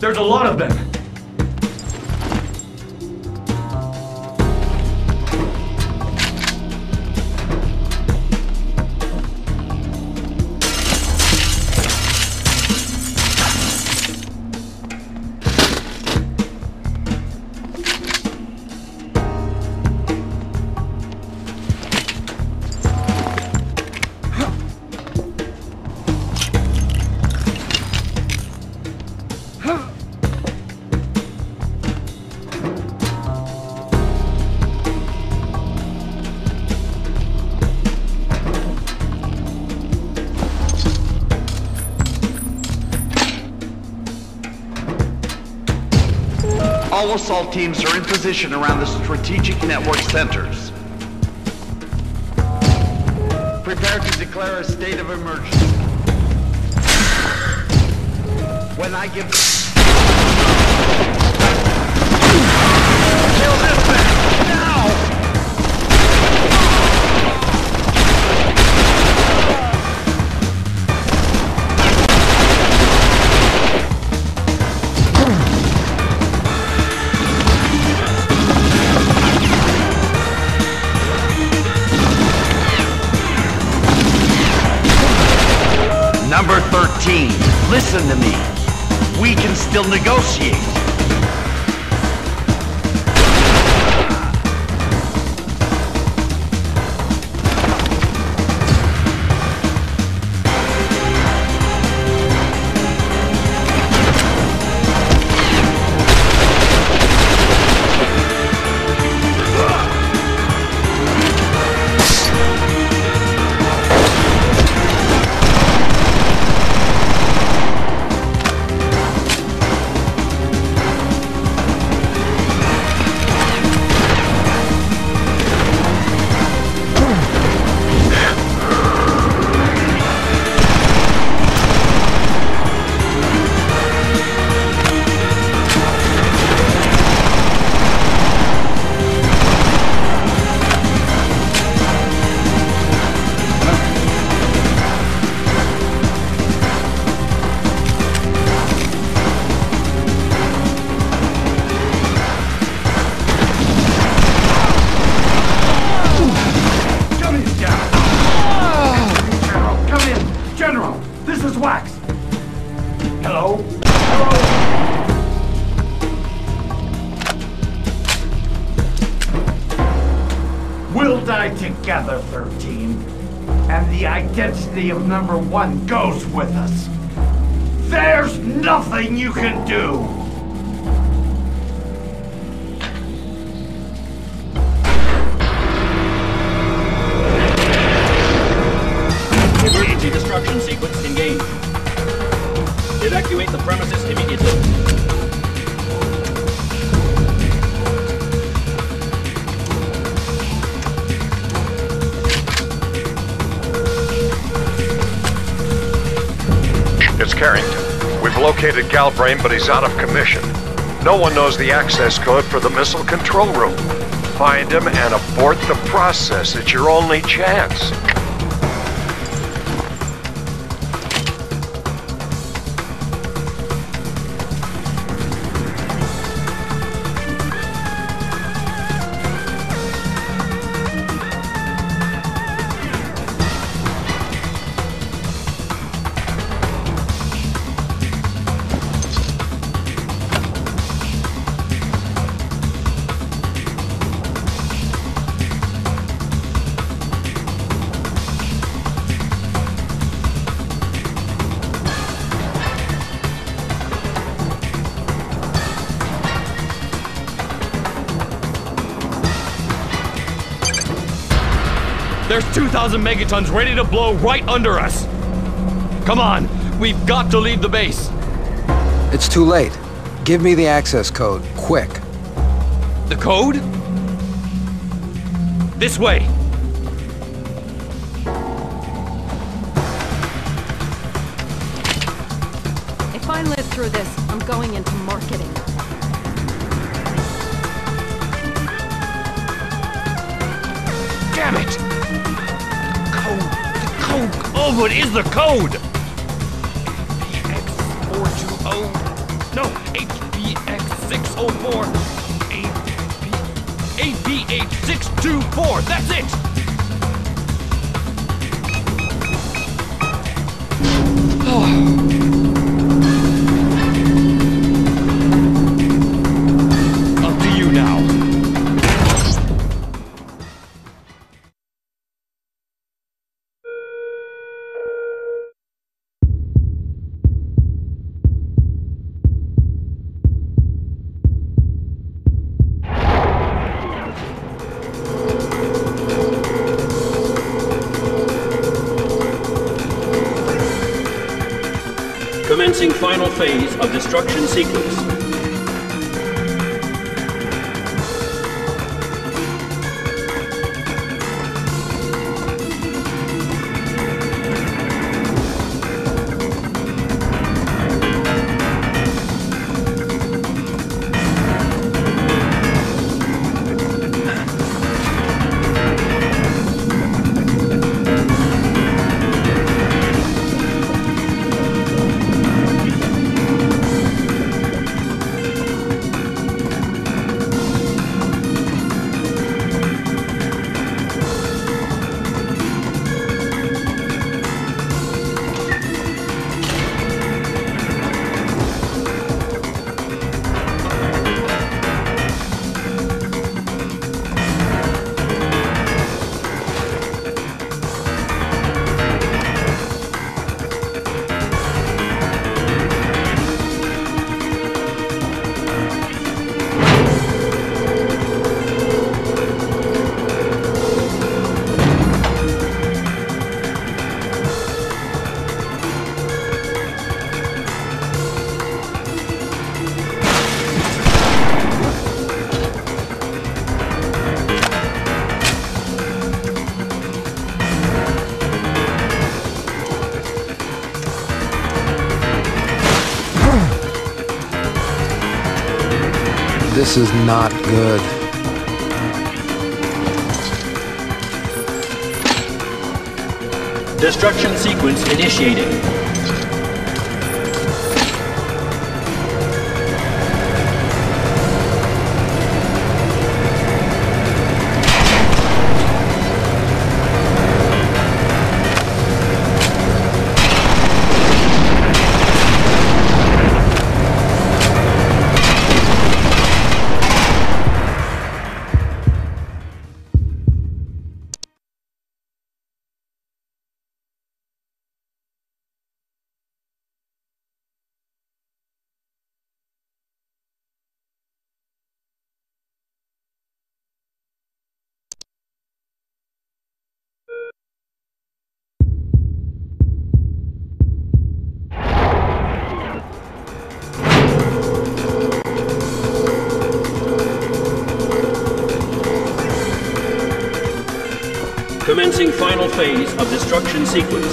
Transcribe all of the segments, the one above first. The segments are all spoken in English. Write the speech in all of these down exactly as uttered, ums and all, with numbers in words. There's a lot of them. All assault teams are in position around the strategic network centers. Prepare to declare a state of emergency. When I give... Kill this man! Now! Number thirteen, listen to me. We can still negotiate. Of number one goes with us. There's nothing you can do. Anti-destruction sequence engaged. Evacuate the premises immediately. It's Carrington. We've located Galbraith, but he's out of commission. No one knows the access code for the missile control room. Find him and abort the process. It's your only chance. There's two thousand megatons ready to blow right under us! Come on! We've got to leave the base! It's too late. Give me the access code, quick. The code? This way! If I live through this, I'm going into marketing. Damn it! Oh, what is the code? H B X four twenty. No, H B H six oh four, H B H six two four, that's it! Up to you now. Commencing final phase of destruction sequence. This is not good. Destruction sequence initiated. Commencing final phase of destruction sequence.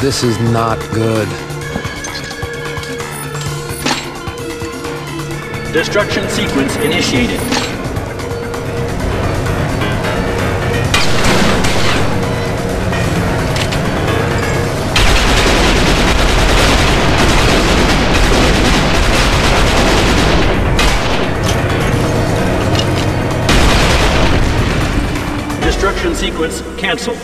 This is not good. Destruction sequence initiated. Destruction sequence canceled.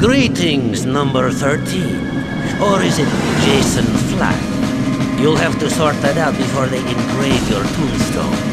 Greetings, number thirteen. Or is it Jason Flack? You'll have to sort that out before they engrave your tombstone.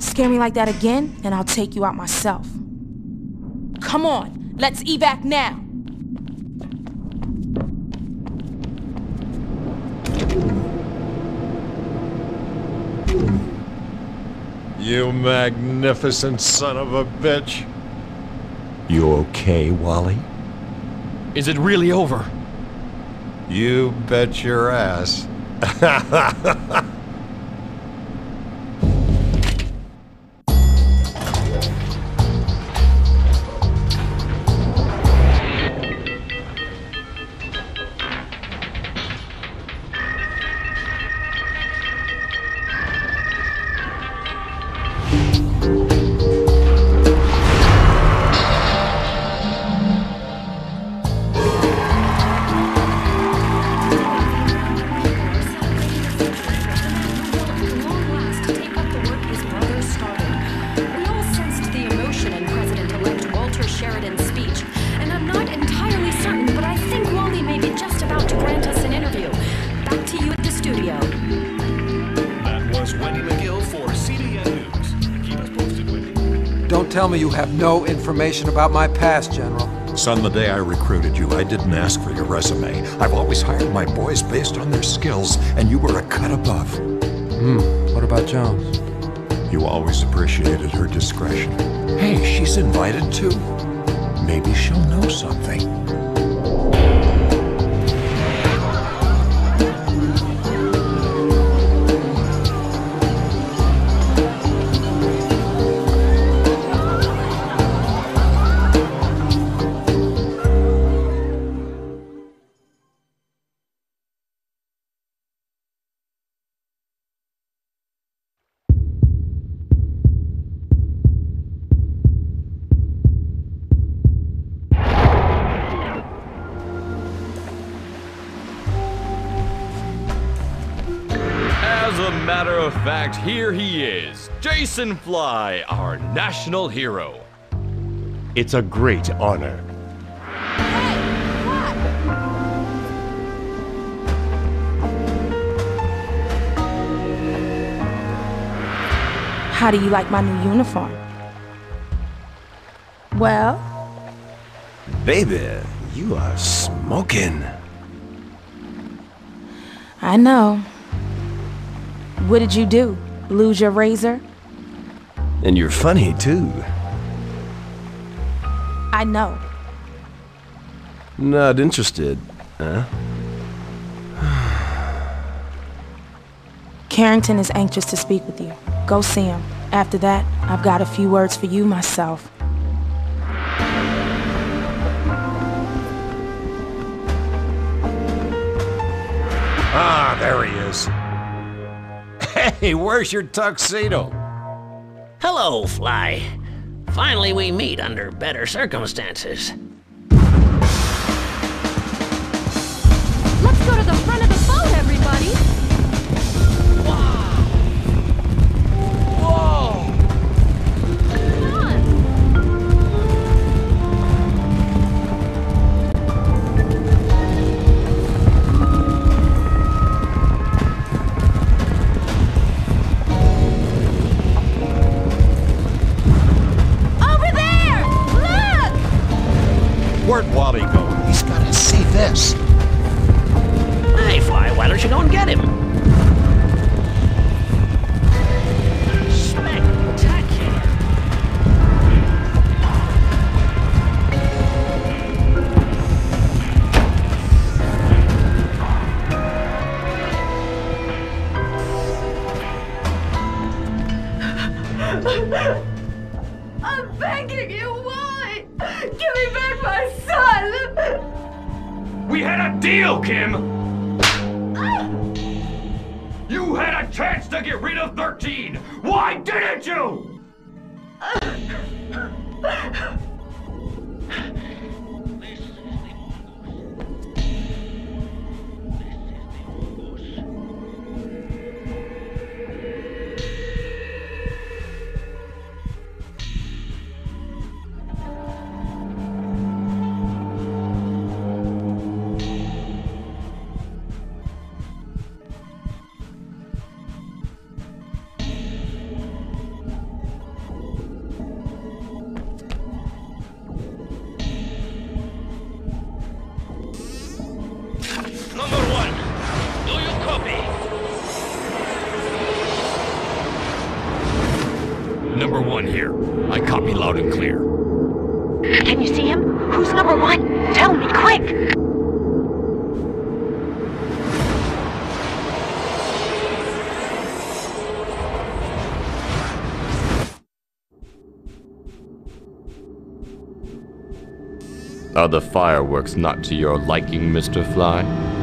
Scare me like that again, and I'll take you out myself. Come on, let's evac now. You magnificent son of a bitch. You okay, Wally? Is it really over? You bet your ass. Tell me you have no information about my past, General. Son, the day I recruited you, I didn't ask for your resume. I've always hired my boys based on their skills, and you were a cut above. Hmm, what about Jones? You always appreciated her discretion. Hey, she's invited too. Maybe she'll know something. As a matter of fact, here he is, Jason Fly, our national hero. It's a great honor. How do you like my new uniform? Well? Baby, you are smoking. I know. What did you do? Lose your razor? And you're funny, too. I know. Not interested, huh? Carrington is anxious to speak with you. Go see him. After that, I've got a few words for you myself. Ah, there he is. Hey, where's your tuxedo? Hello, Fly. Finally we meet under better circumstances. Let's go to the front of the boat, everybody! Where'd Wally go? He's gotta see this. Hey, Fly, why don't you go and get him? Spectacular. I'm begging you, Wally! Give me back my son! We had a deal, Kim! Ah. You had a chance to get rid of thirteen! Why didn't you? Ah. Number one here. I copy loud and clear. Can you see him? Who's number one? Tell me, quick! Are the fireworks not to your liking, Mister Fly?